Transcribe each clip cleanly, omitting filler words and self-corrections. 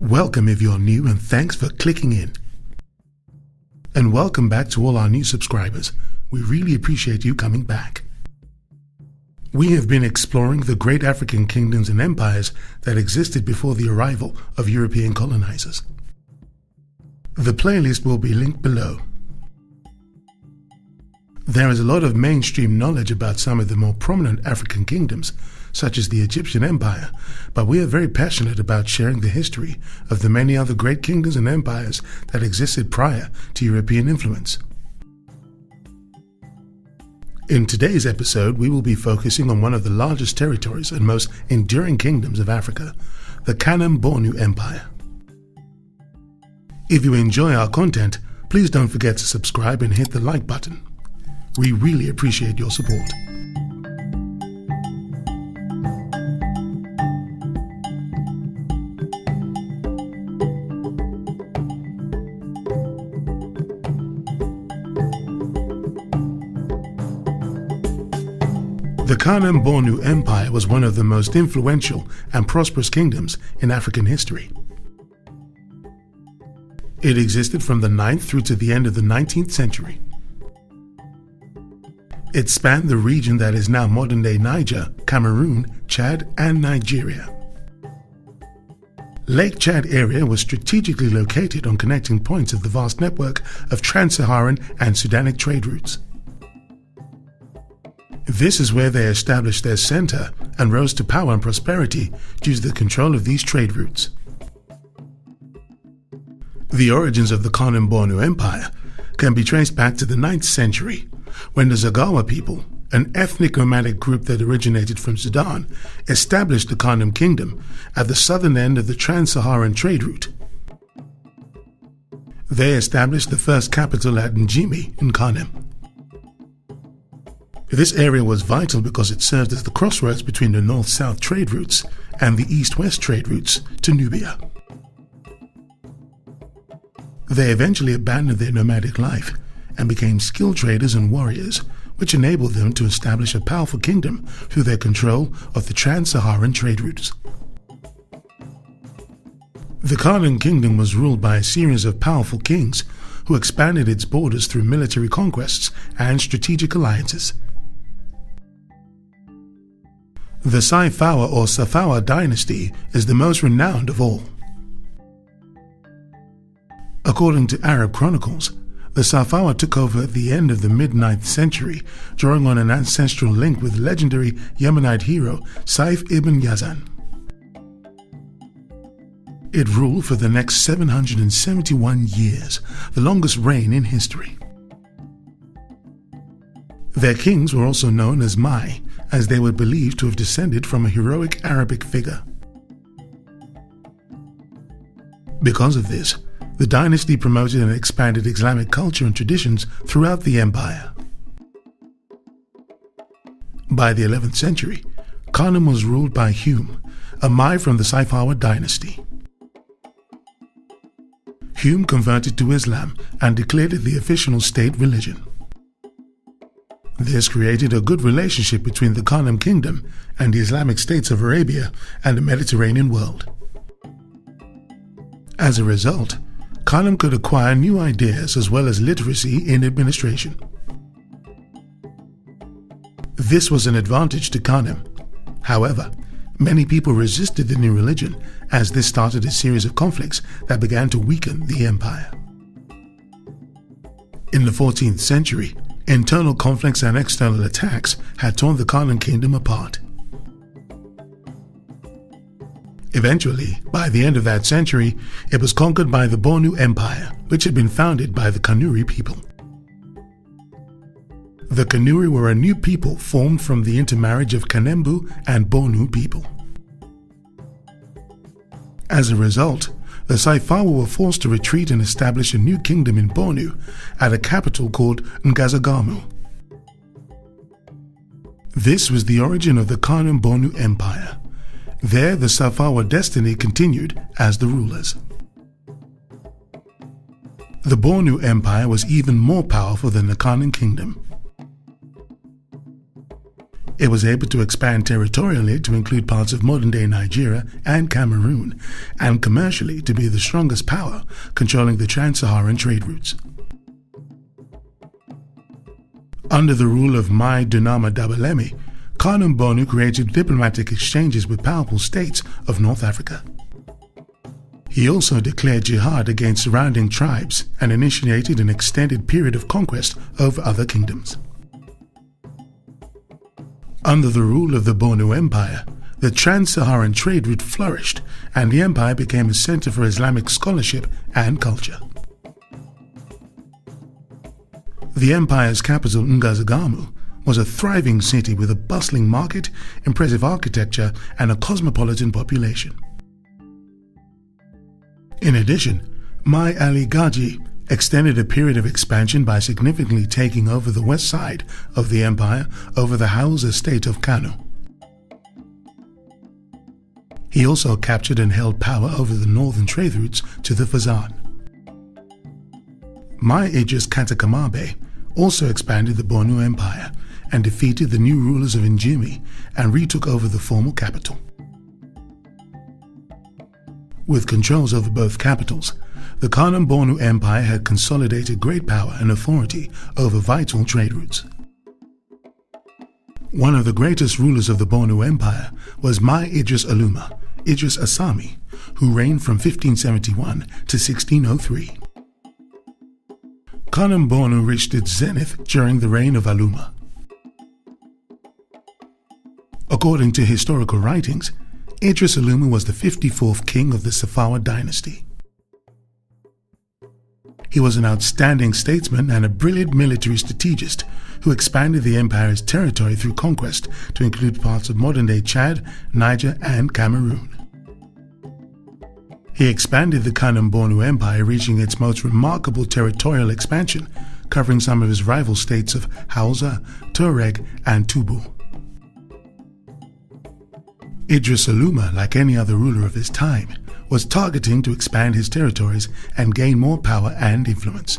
Welcome if you're new, and thanks for clicking in. And welcome back to all our new subscribers. We really appreciate you coming back. We have been exploring the great African kingdoms and empires that existed before the arrival of European colonizers. The playlist will be linked below. There is a lot of mainstream knowledge about some of the more prominent African kingdoms, such as the Egyptian Empire, but we are very passionate about sharing the history of the many other great kingdoms and empires that existed prior to European influence. In today's episode, we will be focusing on one of the largest territories and most enduring kingdoms of Africa, the Kanem-Bornu Empire. If you enjoy our content, please don't forget to subscribe and hit the like button. We really appreciate your support. The Kanem-Bornu Empire was one of the most influential and prosperous kingdoms in African history. It existed from the 9th through to the end of the 19th century. It spanned the region that is now modern-day Niger, Cameroon, Chad, and Nigeria. Lake Chad area was strategically located on connecting points of the vast network of trans-Saharan and Sudanic trade routes. This is where they established their center and rose to power and prosperity due to the control of these trade routes. The origins of the Kanem-Bornu Empire can be traced back to the 9th century, when the Zagawa people, an ethnic nomadic group that originated from Sudan, established the Kanem Kingdom at the southern end of the Trans-Saharan trade route. They established the first capital at Njimi in Kanem. This area was vital because it served as the crossroads between the north-south trade routes and the east-west trade routes to Nubia. They eventually abandoned their nomadic life and became skilled traders and warriors, which enabled them to establish a powerful kingdom through their control of the trans-Saharan trade routes. The Kanem Kingdom was ruled by a series of powerful kings who expanded its borders through military conquests and strategic alliances. The Saifawa or Saifawa dynasty is the most renowned of all. According to Arab chronicles, the Saifawa took over at the end of the mid-9th century, drawing on an ancestral link with legendary Yemenite hero Saif ibn Yazan. It ruled for the next 771 years, the longest reign in history. Their kings were also known as Mai, as they were believed to have descended from a heroic Arabic figure. Because of this, the dynasty promoted and expanded Islamic culture and traditions throughout the empire. By the 11th century, Kanem was ruled by Hume, a Mai from the Saifawa dynasty. Hume converted to Islam and declared it the official state religion. This created a good relationship between the Kanem Kingdom and the Islamic states of Arabia and the Mediterranean world. As a result, Kanem could acquire new ideas as well as literacy in administration. This was an advantage to Kanem. However, many people resisted the new religion, as this started a series of conflicts that began to weaken the empire. In the 14th century, internal conflicts and external attacks had torn the Kanem Kingdom apart. Eventually, by the end of that century, it was conquered by the Bornu Empire, which had been founded by the Kanuri people. The Kanuri were a new people formed from the intermarriage of Kanembu and Bornu people. As a result, the Saifawa were forced to retreat and establish a new kingdom in Bornu at a capital called Ngazargamu. This was the origin of the Kanem-Bornu Empire. There, the Saifawa destiny continued as the rulers. The Bornu Empire was even more powerful than the Kanem Kingdom. It was able to expand territorially to include parts of modern-day Nigeria and Cameroon, and commercially to be the strongest power, controlling the Trans-Saharan trade routes. Under the rule of Mai Danama, Kanem-Bornu created diplomatic exchanges with powerful states of North Africa. He also declared jihad against surrounding tribes and initiated an extended period of conquest over other kingdoms. Under the rule of the Bornu Empire, the Trans-Saharan trade route flourished and the empire became a center for Islamic scholarship and culture. The empire's capital, Ngazargamu, was a thriving city with a bustling market, impressive architecture, and a cosmopolitan population. In addition, Mai Ali Gaji extended a period of expansion by significantly taking over the west side of the empire over the Hausa state of Kano. He also captured and held power over the northern trade routes to the Fazan. Mai Idris Kattakamabe also expanded the Bornu Empire and defeated the new rulers of Njimi and retook over the former capital. With controls over both capitals, the Kanem-Bornu Empire had consolidated great power and authority over vital trade routes. One of the greatest rulers of the Bornu Empire was Mai Idris Aluma, Idris Asami, who reigned from 1571 to 1603. Kanem-Bornu reached its zenith during the reign of Aluma. According to historical writings, Idris Aluma was the 54th king of the Saifawa dynasty. He was an outstanding statesman and a brilliant military strategist who expanded the empire's territory through conquest to include parts of modern-day Chad, Niger, and Cameroon. He expanded the Kanem-Bornu Empire, reaching its most remarkable territorial expansion, covering some of his rival states of Hausa, Tuareg, and Tubu. Idris Aluma, like any other ruler of his time, was targeting to expand his territories and gain more power and influence.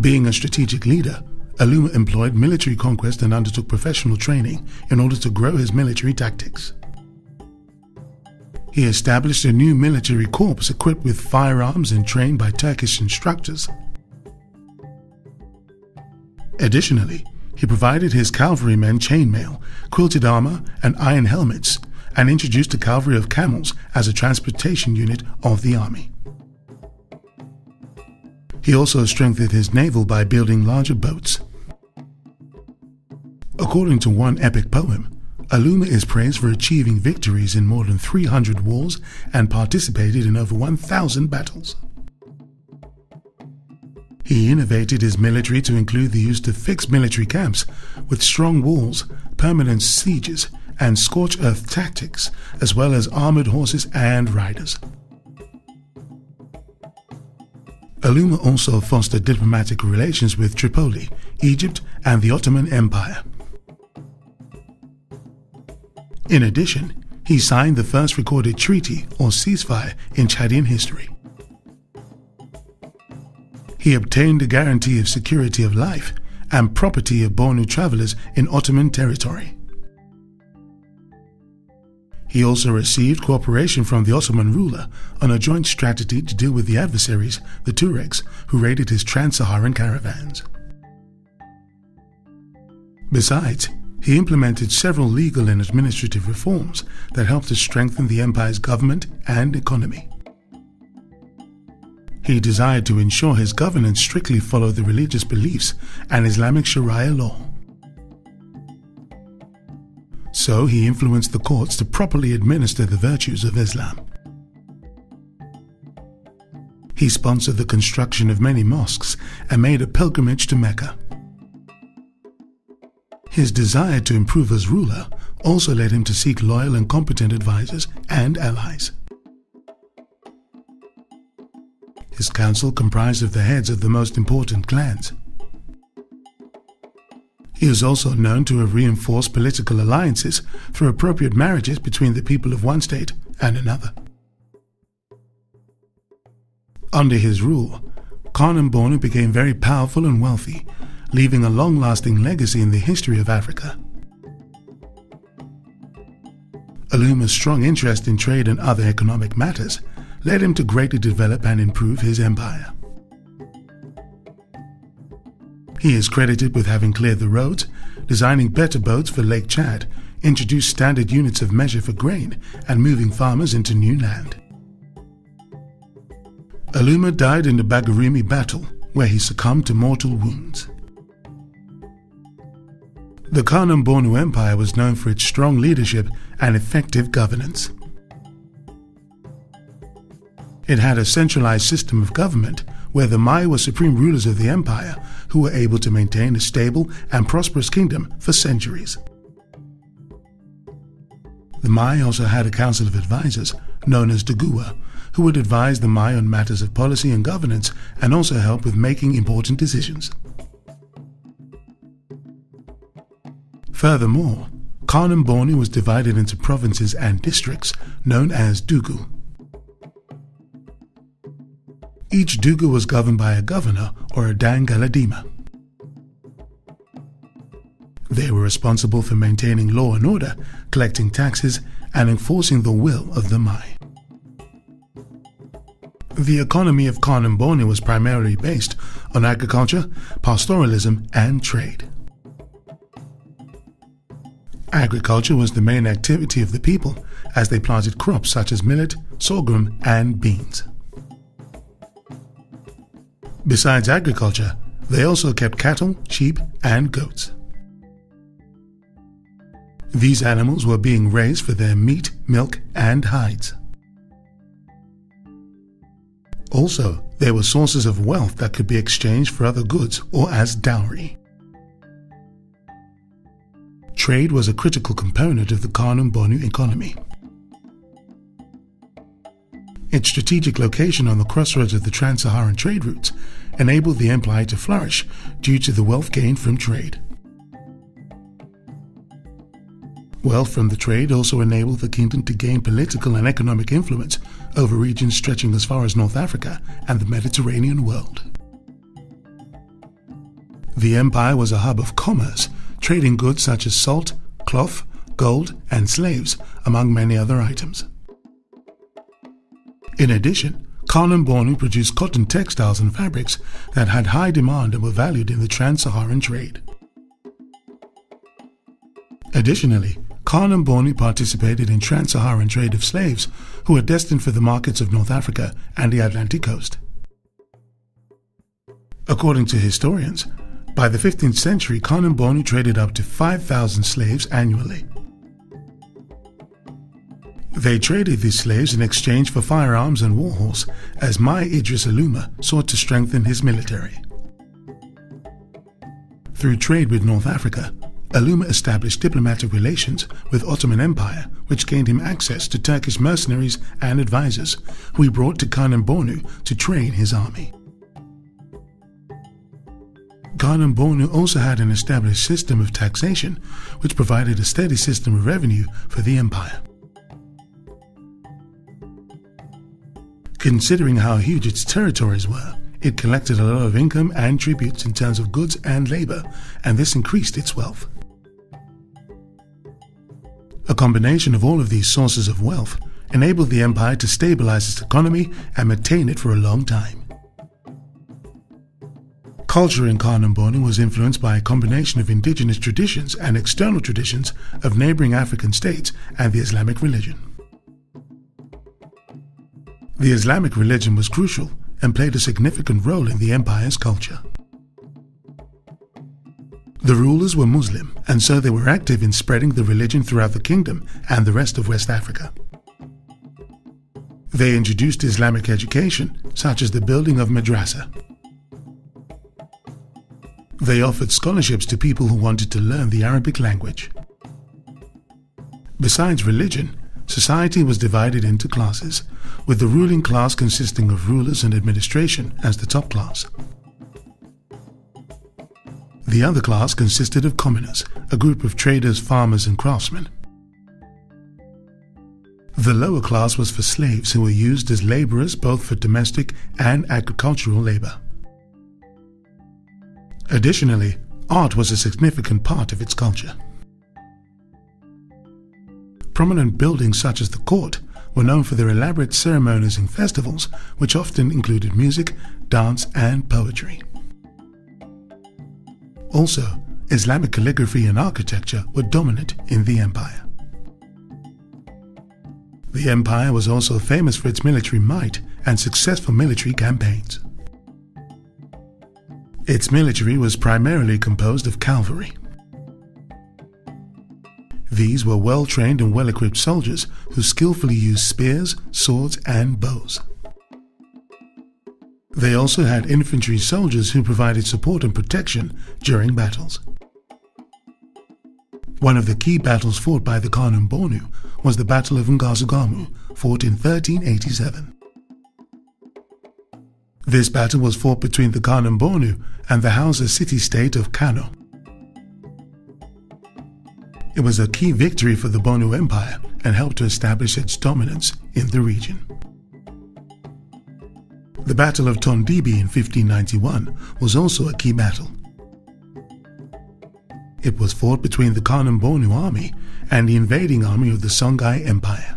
Being a strategic leader, Aluma employed military conquest and undertook professional training in order to grow his military tactics. He established a new military corps equipped with firearms and trained by Turkish instructors. Additionally, he provided his cavalrymen chainmail, quilted armor, and iron helmets, and introduced a cavalry of camels as a transportation unit of the army. He also strengthened his naval by building larger boats. According to one epic poem, Aluma is praised for achieving victories in more than 300 wars and participated in over 1,000 battles. He innovated his military to include the use of fixed military camps with strong walls, permanent sieges, and scorched-earth tactics, as well as armored horses and riders. Aluma also fostered diplomatic relations with Tripoli, Egypt, and the Ottoman Empire. In addition, he signed the first recorded treaty or ceasefire in Chadian history. He obtained a guarantee of security of life and property of Bornu travelers in Ottoman territory. He also received cooperation from the Ottoman ruler on a joint strategy to deal with the adversaries, the Tuaregs, who raided his trans-Saharan caravans. Besides, he implemented several legal and administrative reforms that helped to strengthen the empire's government and economy. He desired to ensure his governance strictly followed the religious beliefs and Islamic Sharia law. So he influenced the courts to properly administer the virtues of Islam. He sponsored the construction of many mosques and made a pilgrimage to Mecca. His desire to improve as ruler also led him to seek loyal and competent advisors and allies. His council comprised of the heads of the most important clans. He is also known to have reinforced political alliances through appropriate marriages between the people of one state and another. Under his rule, Kanem-Bornu became very powerful and wealthy, leaving a long-lasting legacy in the history of Africa. Aluma's strong interest in trade and other economic matters led him to greatly develop and improve his empire. He is credited with having cleared the roads, designing better boats for Lake Chad, introduced standard units of measure for grain, and moving farmers into new land. Aluma died in the Bagirmi battle, where he succumbed to mortal wounds. The Kanem-Bornu Empire was known for its strong leadership and effective governance. It had a centralized system of government, where the Mai were supreme rulers of the empire who were able to maintain a stable and prosperous kingdom for centuries. The Mai also had a council of advisors, known as Duguwa, who would advise the Mai on matters of policy and governance and also help with making important decisions. Furthermore, Kanem-Bornu was divided into provinces and districts, known as Dugu. Each Dugu was governed by a governor or a dangaladima. They were responsible for maintaining law and order, collecting taxes, and enforcing the will of the Mai. The economy of Kanem-Bornu was primarily based on agriculture, pastoralism, and trade. Agriculture was the main activity of the people, as they planted crops such as millet, sorghum, and beans. Besides agriculture, they also kept cattle, sheep, and goats. These animals were being raised for their meat, milk, and hides. Also, they were sources of wealth that could be exchanged for other goods or as dowry. Trade was a critical component of the Kanem-Bornu economy. Its strategic location on the crossroads of the trans-Saharan trade routes enabled the empire to flourish due to the wealth gained from trade. Wealth from the trade also enabled the kingdom to gain political and economic influence over regions stretching as far as North Africa and the Mediterranean world. The empire was a hub of commerce, trading goods such as salt, cloth, gold, and slaves, among many other items. In addition, Kanem-Bornu produced cotton textiles and fabrics that had high demand and were valued in the trans-Saharan trade. Additionally, Kanem-Bornu participated in trans-Saharan trade of slaves who were destined for the markets of North Africa and the Atlantic coast. According to historians, by the 15th century, Kanem-Bornu traded up to 5,000 slaves annually. They traded these slaves in exchange for firearms and warhorse, as Mai Idris Aluma sought to strengthen his military. Through trade with North Africa, Aluma established diplomatic relations with Ottoman Empire, which gained him access to Turkish mercenaries and advisors, who he brought to Kanem-Bornu to train his army. Kanem-Bornu also had an established system of taxation, which provided a steady system of revenue for the empire. Considering how huge its territories were, it collected a lot of income and tributes in terms of goods and labor, and this increased its wealth. A combination of all of these sources of wealth enabled the empire to stabilize its economy and maintain it for a long time. Culture in Kanem-Bornu was influenced by a combination of indigenous traditions and external traditions of neighboring African states and the Islamic religion. The Islamic religion was crucial and played a significant role in the empire's culture. The rulers were Muslim, and so they were active in spreading the religion throughout the kingdom and the rest of West Africa. They introduced Islamic education, such as the building of madrasa. They offered scholarships to people who wanted to learn the Arabic language. Besides religion, society was divided into classes, with the ruling class consisting of rulers and administration as the top class. The other class consisted of commoners, a group of traders, farmers, and craftsmen. The lower class was for slaves who were used as laborers both for domestic and agricultural labor. Additionally, art was a significant part of its culture. Prominent buildings such as the court were known for their elaborate ceremonies and festivals, which often included music, dance and poetry. Also, Islamic calligraphy and architecture were dominant in the empire. The empire was also famous for its military might and successful military campaigns. Its military was primarily composed of cavalry. These were well-trained and well-equipped soldiers who skillfully used spears, swords, and bows. They also had infantry soldiers who provided support and protection during battles. One of the key battles fought by the Kanem-Bornu was the Battle of Ngazargamu, fought in 1387. This battle was fought between the Kanem-Bornu and the Hausa city-state of Kano. It was a key victory for the Bornu Empire and helped to establish its dominance in the region. The Battle of Tondibi in 1591 was also a key battle. It was fought between the Kanem-Bornu army and the invading army of the Songhai Empire.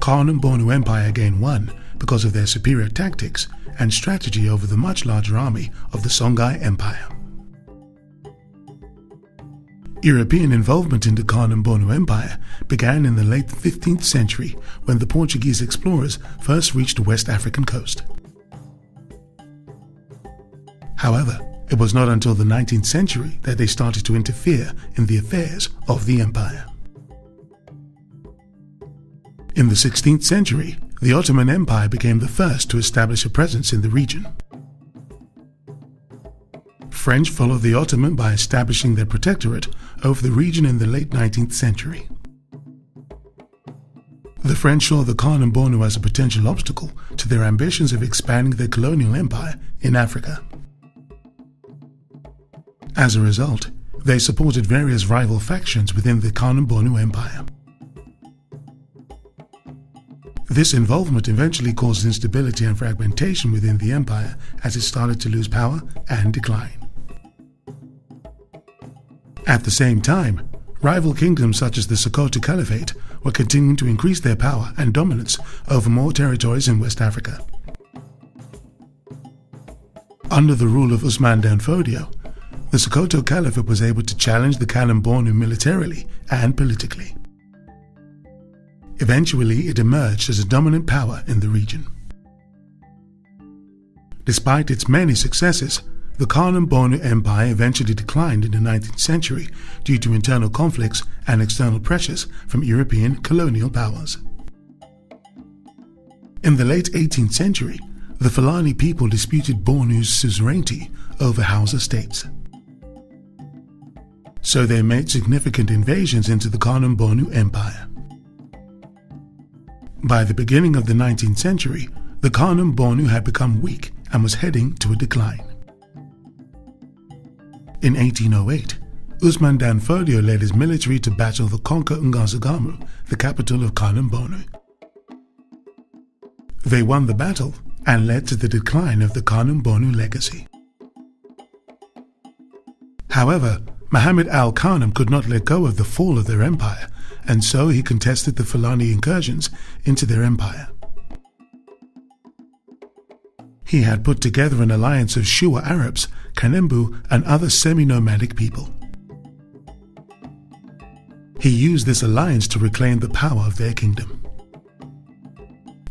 Kanem-Bornu Empire again won because of their superior tactics and strategy over the much larger army of the Songhai Empire. European involvement in the Kanem-Bornu Empire began in the late 15th century when the Portuguese explorers first reached the West African coast. However, it was not until the 19th century that they started to interfere in the affairs of the empire. In the 16th century, the Ottoman Empire became the first to establish a presence in the region. French followed the Ottoman by establishing their protectorate over the region in the late 19th century. The French saw the Kanem-Bornu as a potential obstacle to their ambitions of expanding their colonial empire in Africa. As a result, they supported various rival factions within the Kanem-Bornu Empire. This involvement eventually caused instability and fragmentation within the empire as it started to lose power and decline. At the same time, rival kingdoms such as the Sokoto Caliphate were continuing to increase their power and dominance over more territories in West Africa. Under the rule of Usman Dan Fodio, the Sokoto Caliphate was able to challenge the Kanem-Bornu militarily and politically. Eventually, it emerged as a dominant power in the region. Despite its many successes, the Kanem-Bornu Empire eventually declined in the 19th century due to internal conflicts and external pressures from European colonial powers. In the late 18th century, the Fulani people disputed Bornu's suzerainty over Hausa states. So they made significant invasions into the Kanem-Bornu Empire. By the beginning of the 19th century, the Kanem-Bornu had become weak and was heading to a decline. In 1808, Usman Dan Fodio led his military to battle the conqueror Ngazargamu, the capital of Kanem-Bornu. They won the battle and led to the decline of the Kanem-Bornu legacy. However, Muhammad al-Kanem could not let go of the fall of their empire, and so he contested the Fulani incursions into their empire. He had put together an alliance of Shua Arabs, Kanembu and other semi-nomadic people. He used this alliance to reclaim the power of their kingdom.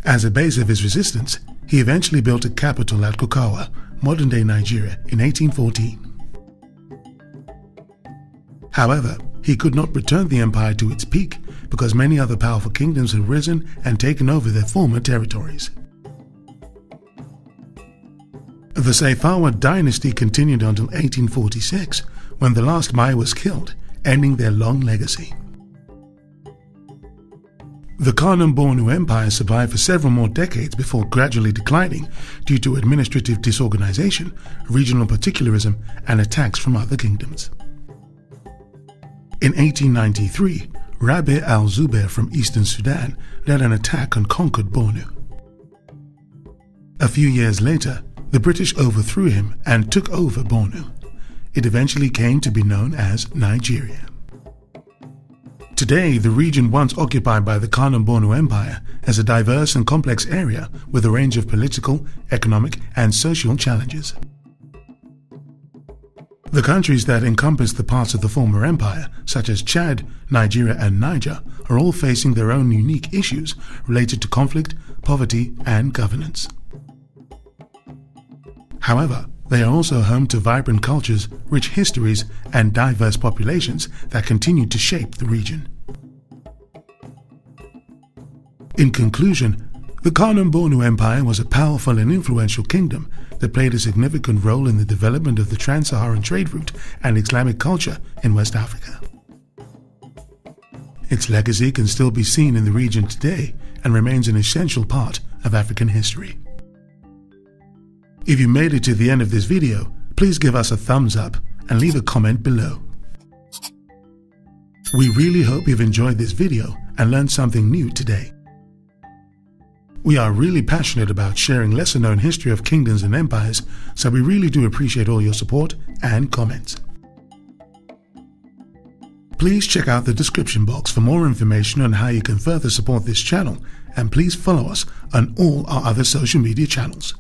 As a base of his resistance, he eventually built a capital at Kukawa, modern-day Nigeria, in 1814. However, he could not return the empire to its peak because many other powerful kingdoms had risen and taken over their former territories. The Saifawa dynasty continued until 1846, when the last Mai was killed, ending their long legacy. The Kanem-Bornu Empire survived for several more decades before gradually declining due to administrative disorganization, regional particularism, and attacks from other kingdoms. In 1893, Rabbe al-Zubayr from eastern Sudan led an attack and conquered Bornu. A few years later, The British overthrew him and took over Bornu. It eventually came to be known as Nigeria. Today, the region once occupied by the Kanem-Bornu Empire is a diverse and complex area with a range of political, economic and social challenges. The countries that encompass the parts of the former empire, such as Chad, Nigeria and Niger, are all facing their own unique issues related to conflict, poverty and governance. However, they are also home to vibrant cultures, rich histories, and diverse populations that continue to shape the region. In conclusion, the Kanem-Bornu Empire was a powerful and influential kingdom that played a significant role in the development of the Trans-Saharan trade route and Islamic culture in West Africa. Its legacy can still be seen in the region today and remains an essential part of African history. If you made it to the end of this video, please give us a thumbs up and leave a comment below. We really hope you've enjoyed this video and learned something new today. We are really passionate about sharing lesser known history of kingdoms and empires, so we really do appreciate all your support and comments. Please check out the description box for more information on how you can further support this channel, and please follow us on all our other social media channels.